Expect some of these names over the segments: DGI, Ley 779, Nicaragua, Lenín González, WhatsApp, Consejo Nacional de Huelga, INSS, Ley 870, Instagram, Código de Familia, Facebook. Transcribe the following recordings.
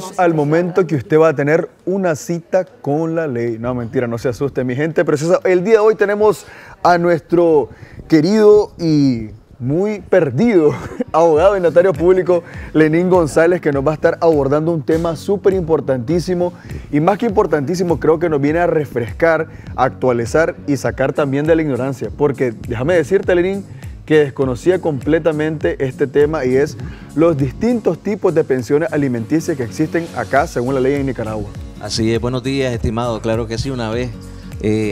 Llegamos al momento que usted va a tener una cita con la ley. No, mentira, no se asuste, mi gente preciosa. El día de hoy tenemos a nuestro querido y muy perdido abogado y notario público Lenín González, que nos va a estar abordando un tema súper importantísimo, y más que importantísimo creo que nos viene a refrescar, a actualizar y sacar también de la ignorancia, porque déjame decirte, Lenín, que desconocía completamente este tema, y es los distintos tipos de pensiones alimenticias que existen acá según la ley en Nicaragua. Así es, buenos días, estimado. Claro que sí, una vez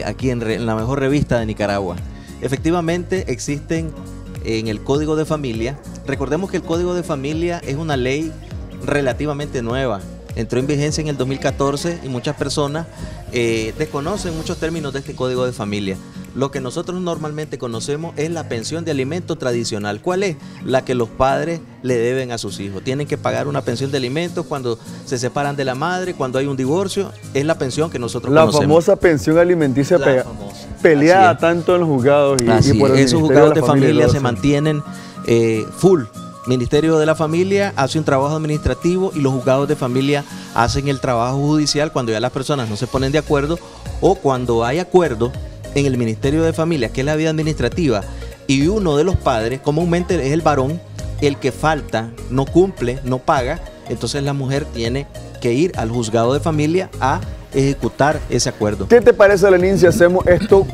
aquí en la mejor revista de Nicaragua. Efectivamente existen en el Código de Familia. Recordemos que el Código de Familia es una ley relativamente nueva. Entró en vigencia en el 2014 y muchas personas desconocen muchos términos de este Código de Familia. Lo que nosotros normalmente conocemos es la pensión de alimento tradicional. ¿Cuál es? La que los padres le deben a sus hijos. Tienen que pagar una pensión de alimentos cuando se separan de la madre, cuando hay un divorcio. Es la pensión que nosotros conocemos. La famosa pensión alimenticia peleada tanto en los juzgados y por el Ministerio de la Familia. Esos juzgados de familia se mantienen full. Ministerio de la Familia hace un trabajo administrativo y los juzgados de familia hacen el trabajo judicial cuando ya las personas no se ponen de acuerdo, o cuando hay acuerdo en el Ministerio de Familia, que es la vida administrativa, y uno de los padres, comúnmente es el varón, el que falta, no cumple, no paga, entonces la mujer tiene que ir al juzgado de familia a ejecutar ese acuerdo. ¿Qué te parece, Lenín, si hacemos esto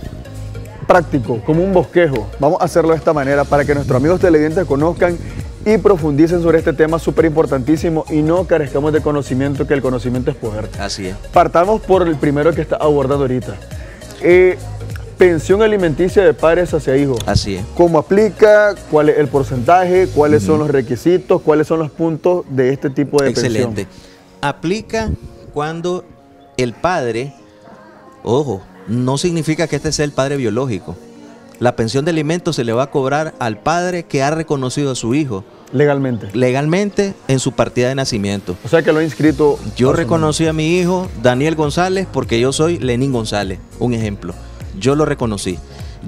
práctico, como un bosquejo? Vamos a hacerlo de esta manera para que nuestros amigos televidentes conozcan y profundicen sobre este tema súper importantísimo y no carezcamos de conocimiento, que el conocimiento es poder. Así es. Partamos por el primero que está abordado ahorita. Pensión alimenticia de padres hacia hijos. Así es. ¿Cómo aplica? ¿Cuál es el porcentaje? ¿Cuáles son los requisitos? ¿Cuáles son los puntos de este tipo de pensión? Excelente. Aplica cuando el padre, ojo, no significa que este sea el padre biológico. La pensión de alimentos se le va a cobrar al padre que ha reconocido a su hijo. Legalmente. Legalmente en su partida de nacimiento. O sea que lo ha inscrito. Yo reconocí a mi hijo Daniel González porque yo soy Lenín González, un ejemplo. Yo lo reconocí.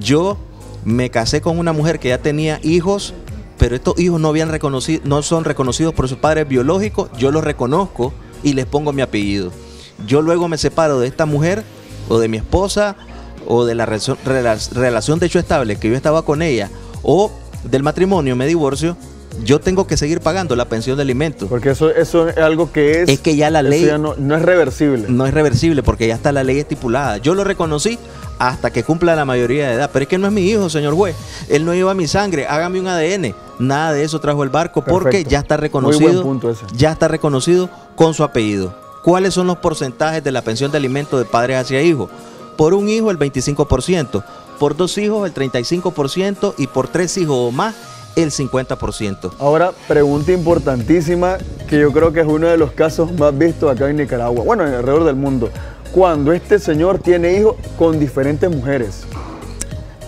Yo me casé con una mujer que ya tenía hijos, pero estos hijos no son reconocidos por sus padres biológicos. Yo los reconozco y les pongo mi apellido. Yo luego me separo de esta mujer o de mi esposa o de la relación de hecho estable que yo estaba con ella, o del matrimonio, me divorcio, yo tengo que seguir pagando la pensión de alimentos. Porque eso es algo que es... Es que ya la ley... Ya no es reversible. No es reversible porque ya está la ley estipulada. Yo lo reconocí hasta que cumpla la mayoría de edad. Pero es que no es mi hijo, señor juez. Él no lleva mi sangre. Hágame un ADN. Nada de eso trajo el barco porque ya está reconocido. Muy buen punto ese. Ya está reconocido con su apellido. ¿Cuáles son los porcentajes de la pensión de alimentos de padres hacia hijos? Por un hijo el 25%, por dos hijos el 35% y por tres hijos o más el 50%. Ahora, pregunta importantísima que yo creo que es uno de los casos más vistos acá en Nicaragua, bueno, alrededor del mundo. Cuando este señor tiene hijos con diferentes mujeres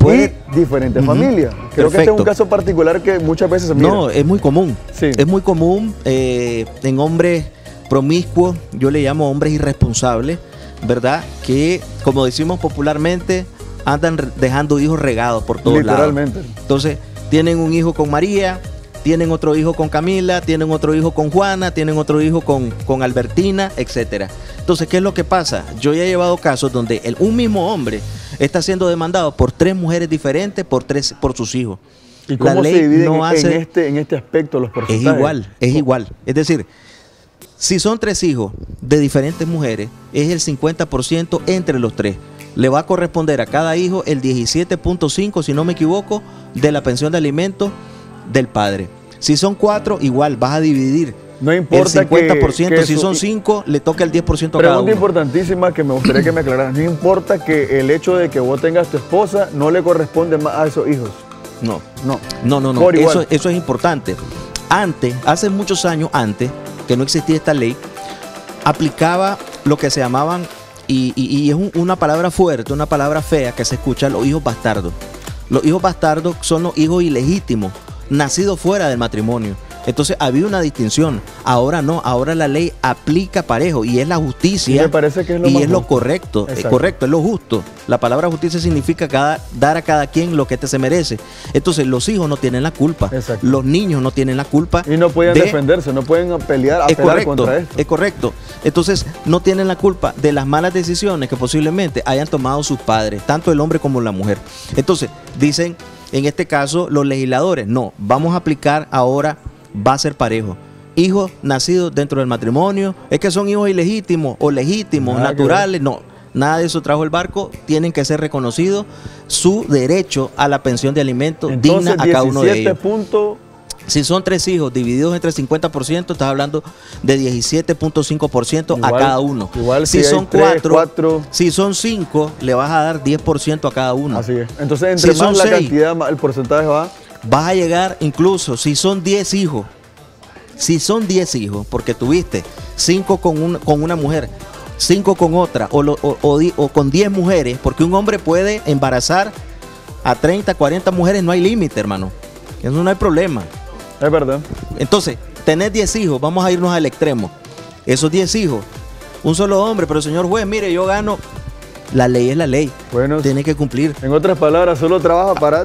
y diferentes familias. Creo que este es un caso particular que muchas veces se mira. No, es muy común. Sí. Es muy común en hombres promiscuos, yo le llamo hombres irresponsables, ¿verdad? Que, como decimos popularmente, andan dejando hijos regados por todos lados. Literalmente. Entonces, tienen un hijo con María, tienen otro hijo con Camila, tienen otro hijo con Juana, tienen otro hijo con Albertina, etc. Entonces, ¿qué es lo que pasa? Yo ya he llevado casos donde un mismo hombre está siendo demandado por tres mujeres diferentes, por sus hijos. ¿Y cómo se dividen en este aspecto los porcentajes? Es igual. Es decir, si son tres hijos de diferentes mujeres, es el 50% entre los tres. Le va a corresponder a cada hijo el 17.5, si no me equivoco, de la pensión de alimentos del padre. Si son cuatro, igual vas a dividir. No importa el 50%, si son 5, le toca el 10% a cada uno. Pregunta importantísima que me gustaría que me aclararas. No importa que el hecho de que vos tengas tu esposa no le corresponde más a esos hijos. No. Eso es importante. Antes, hace muchos años antes, que no existía esta ley, aplicaba lo que se llamaban, y es una palabra fuerte, una palabra fea que se escucha, los hijos bastardos. Los hijos bastardos son los hijos ilegítimos, nacidos fuera del matrimonio. Entonces había una distinción, ahora no, ahora la ley aplica parejo y es la justicia. Y me parece que es lo, y es lo correcto, es correcto, es lo justo. La palabra justicia significa dar a cada quien lo que se merece. Entonces los hijos no tienen la culpa, exacto, los niños no tienen la culpa. Y no pueden defenderse, no pueden apelar contra esto. Es correcto. Entonces no tienen la culpa de las malas decisiones que posiblemente hayan tomado sus padres, tanto el hombre como la mujer. Entonces dicen, en este caso los legisladores, no, vamos a aplicar ahora, va a ser parejo. Hijos nacidos dentro del matrimonio, es que son hijos ilegítimos o legítimos, nada naturales, no, nada de eso trajo el barco, tienen que ser reconocidos su derecho a la pensión de alimentos digna a cada uno de ellos. Si son 3 hijos divididos entre 50%, estás hablando de 17.5% a cada uno. Igual si son 4, si son 5, le vas a dar 10% a cada uno. Así es. Entonces, entre si más la 6, cantidad, más el porcentaje va. Vas a llegar incluso, si son 10 hijos, si son 10 hijos, porque tuviste 5 con una mujer, 5 con otra, o con 10 mujeres, porque un hombre puede embarazar a 30, 40 mujeres, no hay límite, hermano. Eso no hay problema. Es verdad. Entonces, tenés 10 hijos, vamos a irnos al extremo. Esos 10 hijos, un solo hombre, pero señor juez, mire, yo gano. La ley es la ley. Bueno, tiene que cumplir. En otras palabras, solo trabaja para...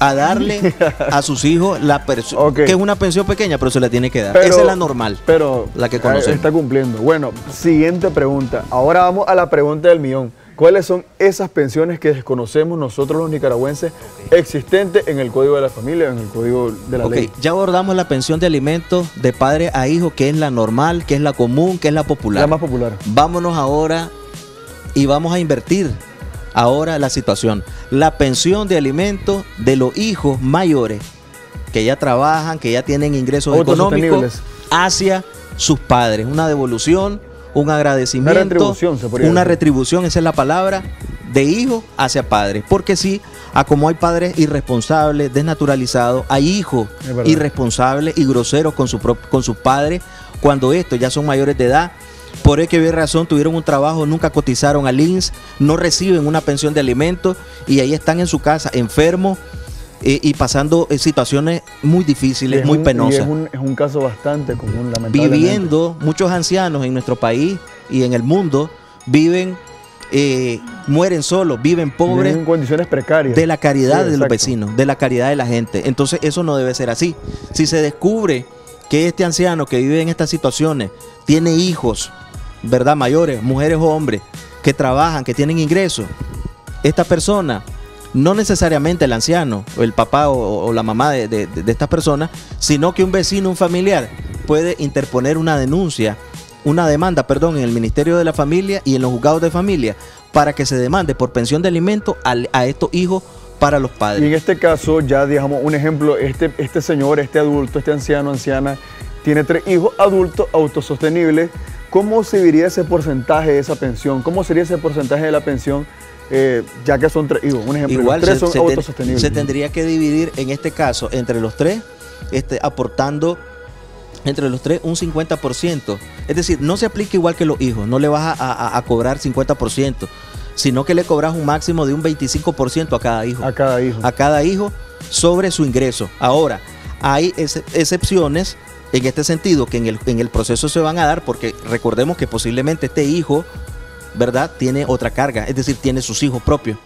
a darle a sus hijos la pensión, okay, que es una pensión pequeña, pero se la tiene que dar. Pero esa es la normal, pero la que conocemos. Está cumpliendo. Bueno, siguiente pregunta. Ahora vamos a la pregunta del millón. ¿Cuáles son esas pensiones que desconocemos nosotros los nicaragüenses existentes en el Código de la Familia, en el Código de la Ley? Ya abordamos la pensión de alimentos de padre a hijo, que es la normal, que es la común, que es la popular. La más popular. Vámonos ahora y vamos a invertir ahora la situación. La pensión de alimentos de los hijos mayores, que ya trabajan, que ya tienen ingresos económicos, hacia sus padres. Una devolución, un agradecimiento, una retribución, esa es la palabra, de hijo hacia padre. Porque sí, como hay padres irresponsables, desnaturalizados, hay hijos irresponsables y groseros con sus padres cuando estos ya son mayores de edad. Por X razón tuvieron un trabajo, nunca cotizaron al INSS, no reciben una pensión de alimentos y ahí están en su casa enfermos y pasando situaciones muy difíciles, muy penosas. Es un caso bastante común, lamentablemente. Viviendo, muchos ancianos en nuestro país y en el mundo viven, mueren solos, viven pobres. Viven en condiciones precarias. De la caridad de los vecinos, de la caridad de la gente. Entonces eso no debe ser así. Si se descubre que este anciano que vive en estas situaciones tiene hijos, ¿verdad? Mayores, mujeres o hombres, que trabajan, que tienen ingresos, esta persona... no necesariamente el anciano, o el papá o la mamá de estas personas, sino que un vecino, un familiar, puede interponer una denuncia, una demanda, perdón, en el Ministerio de la Familia y en los juzgados de familia, para que se demande por pensión de alimentos a estos hijos para los padres. Y en este caso, ya digamos un ejemplo, este señor, este adulto, este anciano, anciana, tiene 3 hijos adultos autosostenibles. ¿Cómo se diría ese porcentaje de esa pensión? ¿Cómo sería ese porcentaje de la pensión? Ya que son 3 hijos, un ejemplo, igual 3 son autosostenibles. Se tendría que dividir en este caso entre los 3, aportando entre los 3 un 50%. Es decir, no se aplica igual que los hijos, no le vas a cobrar 50%, sino que le cobras un máximo de un 25% a cada hijo. A cada hijo sobre su ingreso. Ahora, hay excepciones en este sentido que en el proceso se van a dar, porque recordemos que posiblemente este hijo, ¿verdad?, tiene otra carga, es decir, tiene sus hijos propios,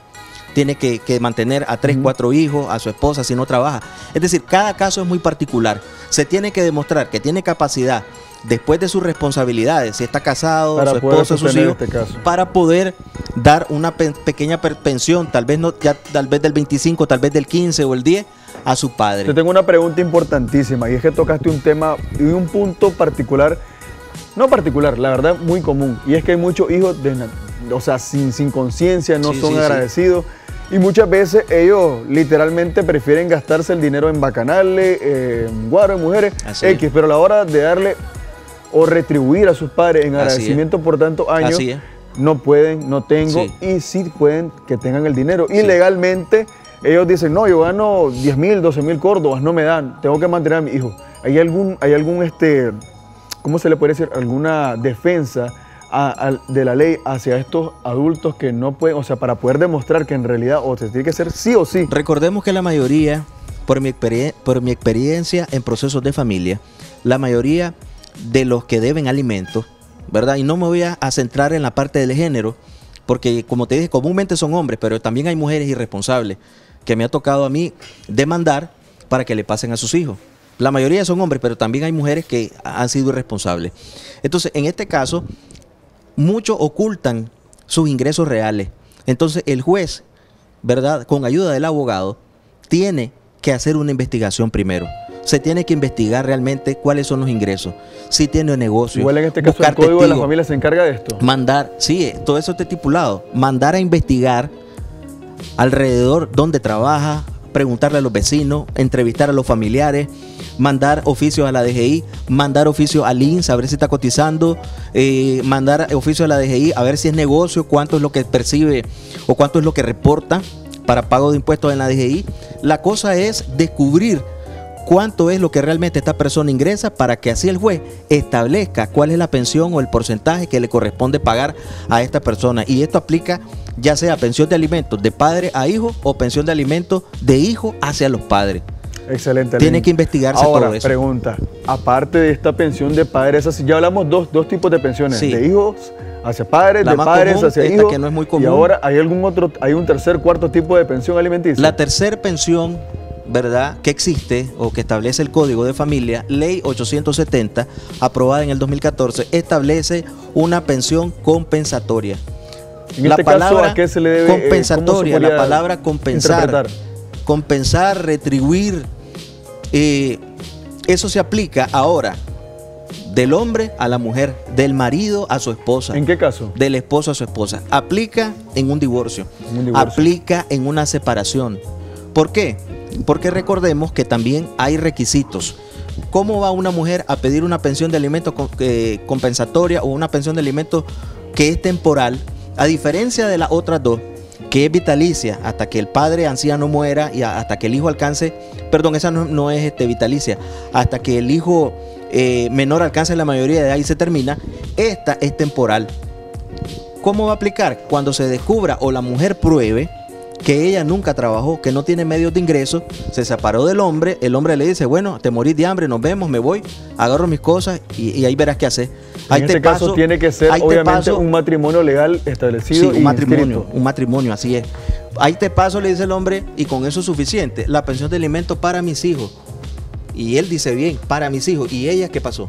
tiene que mantener a 3, 4 hijos, a su esposa si no trabaja. Es decir, cada caso es muy particular. Se tiene que demostrar que tiene capacidad, después de sus responsabilidades, si está casado, su esposa, sus hijos, para poder dar una pequeña pensión, tal vez no, ya, tal vez del 25, tal vez del 15 o el 10, a su padre. Yo tengo una pregunta importantísima, y es que tocaste un tema y un punto particular. No particular, la verdad, muy común. Y es que hay muchos hijos, sin conciencia, no son agradecidos. Sí. Y muchas veces ellos literalmente prefieren gastarse el dinero en bacanales, en guaro, en mujeres, X. Pero a la hora de darle o retribuir a sus padres en agradecimiento por tantos años, no pueden, no tengo. Sí. Y sí pueden que tengan el dinero. Y legalmente ellos dicen, no, yo gano 10.000, 12.000 córdobas, no me dan, tengo que mantener a mi hijo. ¿Hay algún ¿cómo se le puede decir? ¿Alguna defensa de la ley hacia estos adultos que no pueden, para poder demostrar que en realidad, o se tiene que ser sí o sí? Recordemos que la mayoría Por mi experiencia en procesos de familia, la mayoría de los que deben alimentos, ¿verdad? Y no me voy a centrar en la parte del género, porque como te dije, comúnmente son hombres, pero también hay mujeres irresponsables que me ha tocado a mí demandar para que le pasen a sus hijos. La mayoría son hombres, pero también hay mujeres que han sido irresponsables. Entonces, en este caso, muchos ocultan sus ingresos reales. Entonces, el juez, ¿verdad?, con ayuda del abogado, tiene que hacer una investigación primero. Se tiene que investigar realmente cuáles son los ingresos, si tiene negocio. Igual en este caso el Código de la Familia se encarga de esto. Mandar, sí, todo eso está estipulado. Mandar a investigar alrededor donde trabaja, preguntarle a los vecinos, entrevistar a los familiares, mandar oficios a la DGI, mandar oficios al INSS a ver si está cotizando, mandar oficios a la DGI a ver si es negocio, cuánto es lo que percibe o cuánto es lo que reporta para pago de impuestos en la DGI. La cosa es descubrir cuánto es lo que realmente esta persona ingresa para que así el juez establezca cuál es la pensión o el porcentaje que le corresponde pagar a esta persona. Y esto aplica ya sea pensión de alimentos de padre a hijo o pensión de alimentos de hijo hacia los padres. Excelente. Tiene que investigarse ahora, todo eso. Ahora, pregunta, aparte de esta pensión de padres, así ya hablamos dos tipos de pensiones, sí, de hijos hacia padres, de padres hacia hijos, que no es muy común. Y ahora, ¿hay algún otro, hay un tercer, cuarto tipo de pensión alimenticia? La tercera pensión, ¿verdad?, que existe o que establece el Código de Familia, Ley 870, aprobada en el 2014, establece una pensión compensatoria. En la este palabra caso, ¿a qué se le debe? Compensatoria, la palabra compensar, compensar, retribuir, eso se aplica ahora del hombre a la mujer, del marido a su esposa. ¿En qué caso? Del esposo a su esposa. Aplica en un divorcio, aplica en una separación. ¿Por qué? Porque recordemos que también hay requisitos. ¿Cómo va una mujer a pedir una pensión de alimentos compensatoria o una pensión de alimentos que es temporal? A diferencia de las otras dos, que es vitalicia, hasta que el padre anciano muera y hasta que el hijo alcance, perdón, esa no es vitalicia, hasta que el hijo menor alcance la mayoría de edad y se termina, esta es temporal. ¿Cómo va a aplicar? Cuando se descubra o la mujer pruebe que ella nunca trabajó, que no tiene medios de ingreso, se separó del hombre, el hombre le dice, bueno, te morís de hambre, nos vemos, me voy, agarro mis cosas y ahí verás qué haces. En este caso tiene que ser obviamente un matrimonio legal establecido. Sí, un matrimonio, así es. Ahí te paso, le dice el hombre, y con eso es suficiente, la pensión de alimentos para mis hijos. Y él dice, bien, para mis hijos. ¿Y ella qué pasó?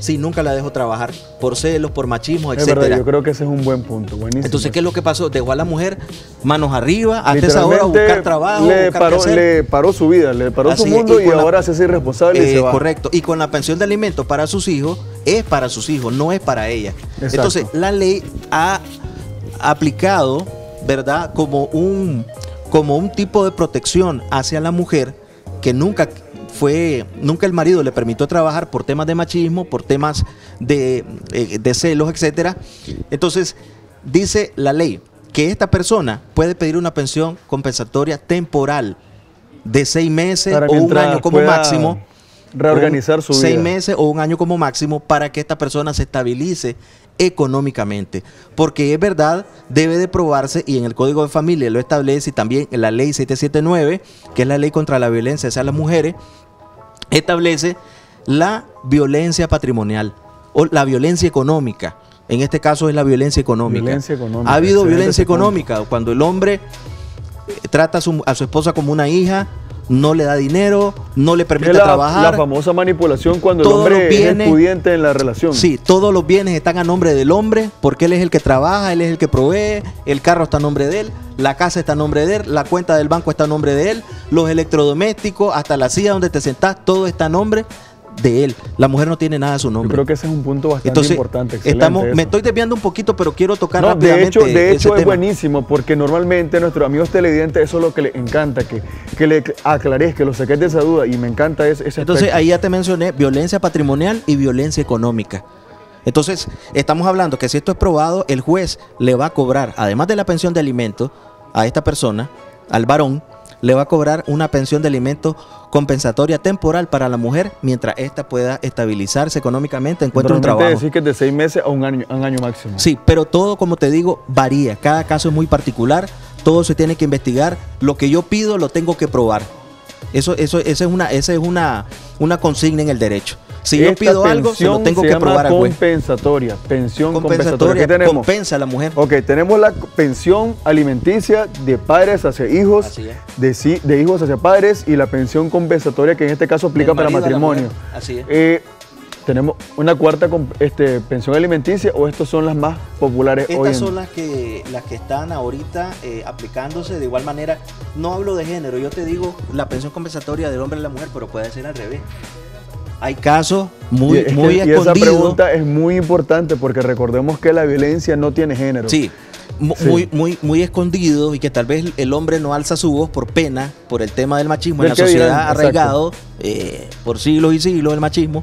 Si nunca la dejó trabajar, por celos, por machismo, etc. Es verdad, yo creo que ese es un buen punto, buenísimo. Entonces, ¿qué es lo que pasó? Dejó a la mujer manos arriba, hasta esa hora a buscar trabajo, le paró su vida, le paró su mundo y ahora se hace irresponsable y se va. Correcto, y con la pensión de alimentos para sus hijos, es para sus hijos, no es para ella. Exacto. Entonces, la ley ha aplicado, ¿verdad?, como un tipo de protección hacia la mujer que nunca... Nunca el marido le permitió trabajar por temas de machismo, por temas de celos, etcétera. Entonces, dice la ley que esta persona puede pedir una pensión compensatoria temporal de 6 meses o un año como máximo. Reorganizar su vida. 6 meses o un año como máximo para que esta persona se estabilice económicamente, porque es verdad, debe de probarse, y en el Código de Familia lo establece y también en la ley 779, que es la ley contra la violencia hacia las mujeres, establece la violencia patrimonial o la violencia económica. En este caso es la violencia económica. Ha habido violencia económica cuando el hombre trata a su esposa como una hija, no le da dinero, no le permite trabajar. La famosa manipulación cuando el hombre es pudiente en la relación. Sí, todos los bienes están a nombre del hombre, porque él es el que trabaja, él es el que provee, el carro está a nombre de él, la casa está a nombre de él, la cuenta del banco está a nombre de él, los electrodomésticos, hasta la silla donde te sentás, todo está a nombre de él. La mujer no tiene nada a su nombre. Yo creo que ese es un punto bastante importante. Me estoy desviando un poquito, pero quiero tocar rápidamente. De hecho es buenísimo, porque normalmente nuestros amigos televidentes, eso es lo que les encanta, que le aclares, que lo saques de esa duda, y me encanta ese aspecto. Entonces ahí ya te mencioné violencia patrimonial y violencia económica. Entonces estamos hablando que si esto es probado, el juez le va a cobrar, además de la pensión de alimentos a esta persona, al varón, le va a cobrar una pensión de alimentos compensatoria temporal para la mujer mientras ésta pueda estabilizarse económicamente, encuentre un trabajo. Decir que es de 6 meses a un año máximo. Sí, pero todo, como te digo, varía. Cada caso es muy particular. Todo se tiene que investigar. Lo que yo pido lo tengo que probar. Esa es una consigna en el derecho. Si yo pido algo, se lo tengo que probar al juez. Compensatoria, pensión compensatoria. ¿Qué tenemos? Compensa a la mujer. Ok, tenemos la pensión alimenticia de padres hacia hijos, de hijos hacia padres, y la pensión compensatoria que en este caso aplica para matrimonio. Así es. ¿Tenemos una cuarta pensión alimenticia o estas son las más populares hoy? Estas son las que están ahorita aplicándose. De igual manera, no hablo de género, yo te digo la pensión compensatoria del hombre y la mujer, pero puede ser al revés. Hay casos muy escondidos. Esa pregunta es muy importante porque recordemos que la violencia no tiene género. Sí, muy escondido, y que tal vez el hombre no alza su voz por pena, por el tema del machismo. En la sociedad arraigado por siglos y siglos el machismo.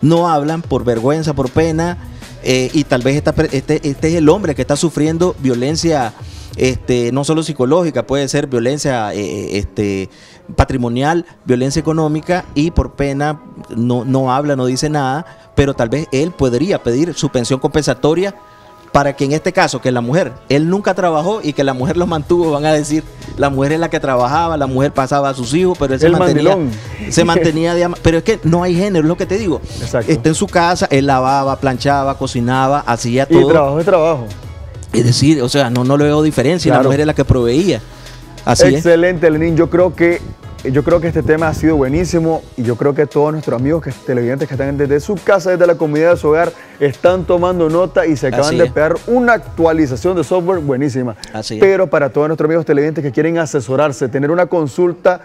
No hablan por vergüenza, por pena, y tal vez este es el hombre que está sufriendo violencia, no solo psicológica, puede ser violencia patrimonial, violencia económica, y por pena no habla, no dice nada, pero tal vez él podría pedir su pensión compensatoria para que en este caso, que la mujer, él nunca trabajó y que la mujer los mantuvo, van a decir, la mujer es la que trabajaba, la mujer pasaba a sus hijos, pero él se mantenía de ama. Pero es que no hay género, es lo que te digo. Exacto. Está en su casa, él lavaba, planchaba, cocinaba, hacía todo. Y trabajo es trabajo. Es decir, o sea, no le veo diferencia, claro. La mujer es la que proveía. Así es. Excelente, Lenín, yo creo que este tema ha sido buenísimo, y yo creo que todos nuestros amigos televidentes que están desde su casa, desde la comodidad de su hogar, están tomando nota y se acaban de pegar una actualización de software buenísima. Así es. Pero para todos nuestros amigos televidentes que quieren asesorarse, tener una consulta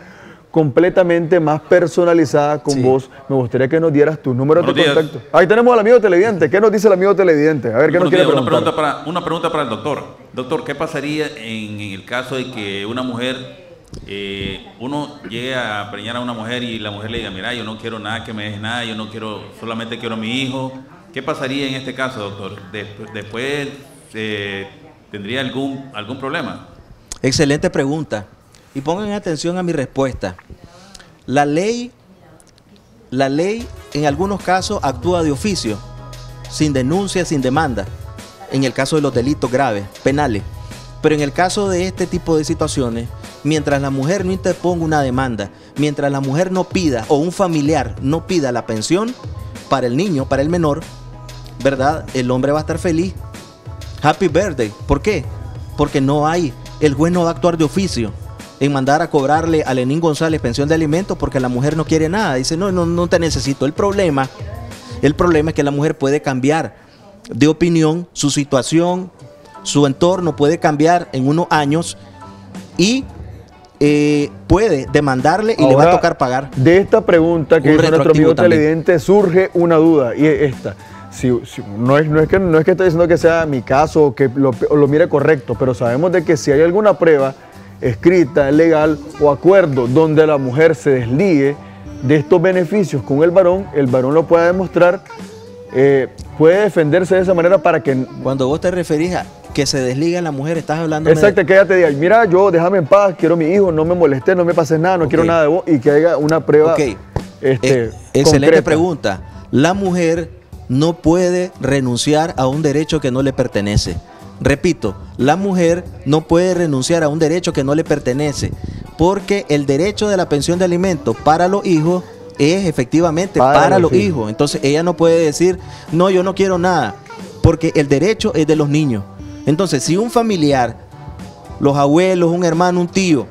completamente más personalizada con vos, me gustaría que nos dieras tu número de contacto. Ahí tenemos al amigo televidente. ¿Qué nos dice el amigo televidente? A ver, ¿qué nos quiere preguntar? Una pregunta para el doctor. Doctor, ¿qué pasaría en el caso de que una mujer... uno llega a preñar a una mujer y la mujer le diga, mira, yo no quiero nada, que me dejes nada, yo no quiero, solamente quiero a mi hijo? ¿Qué pasaría en este caso, doctor? ¿Después tendría algún problema? Excelente pregunta. Y pongan atención a mi respuesta. La ley en algunos casos actúa de oficio, sin denuncia, sin demanda, en el caso de los delitos graves, penales. Pero en el caso de este tipo de situaciones, mientras la mujer no interponga una demanda, mientras la mujer no pida, o un familiar no pida la pensión para el niño, para el menor, ¿verdad? El hombre va a estar feliz. Happy birthday. ¿Por qué? Porque el juez no va a actuar de oficio en mandar a cobrarle a Lenín González pensión de alimentos porque la mujer no quiere nada. Dice, no te necesito. El problema es que la mujer puede cambiar de opinión, su situación, su entorno puede cambiar en unos años y... puede demandarle y ahora, le va a tocar pagar. De esta pregunta que hizo nuestro amigo televidente surge una duda, y es esta. No es que esté diciendo que sea mi caso o que lo mire correcto, pero sabemos de que si hay alguna prueba escrita, legal o acuerdo donde la mujer se deslíe de estos beneficios con el varón lo puede demostrar, puede defenderse de esa manera para que... Cuando vos te referís a... que se desliga la mujer, estás hablando... Exacto, que ella te diga, mira, yo déjame en paz, quiero a mi hijo, no me molestes, no me pases nada, no quiero nada de vos, y que haya una prueba excelente pregunta. La mujer no puede renunciar a un derecho que no le pertenece. Repito, la mujer no puede renunciar a un derecho que no le pertenece, porque el derecho de la pensión de alimentos para los hijos es efectivamente para los hijos. Entonces ella no puede decir, no, yo no quiero nada, porque el derecho es de los niños. Entonces, si un familiar, los abuelos, un hermano, un tío,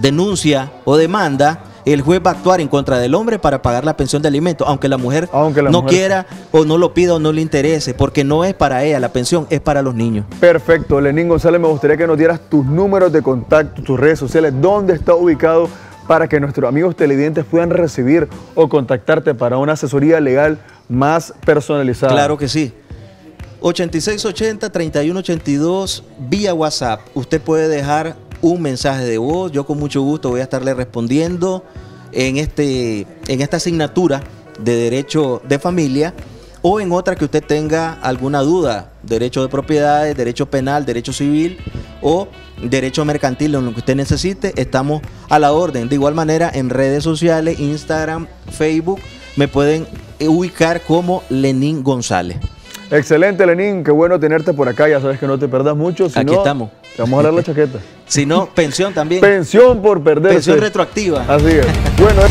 denuncia o demanda, el juez va a actuar en contra del hombre para pagar la pensión de alimentos, aunque la mujer no quiera o no lo pida o no le interese, porque no es para ella la pensión, es para los niños. Perfecto. Lenín González, me gustaría que nos dieras tus números de contacto, tus redes sociales, dónde está ubicado, para que nuestros amigos televidentes puedan recibir o contactarte para una asesoría legal más personalizada. Claro que sí. 8680-3182 vía WhatsApp. Usted puede dejar un mensaje de voz. Yo con mucho gusto voy a estarle respondiendo en esta asignatura de Derecho de Familia o en otra que usted tenga alguna duda. Derecho de propiedades, derecho penal, derecho civil o derecho mercantil, en lo que usted necesite. Estamos a la orden. De igual manera en redes sociales, Instagram, Facebook, me pueden ubicar como Lenín González. Excelente, Lenín, qué bueno tenerte por acá, ya sabes que no te perdás mucho. Si aquí no, estamos. Te vamos a dar la chaqueta. Si no, pensión también. Pensión por perderse. Pensión retroactiva. Así es. Bueno.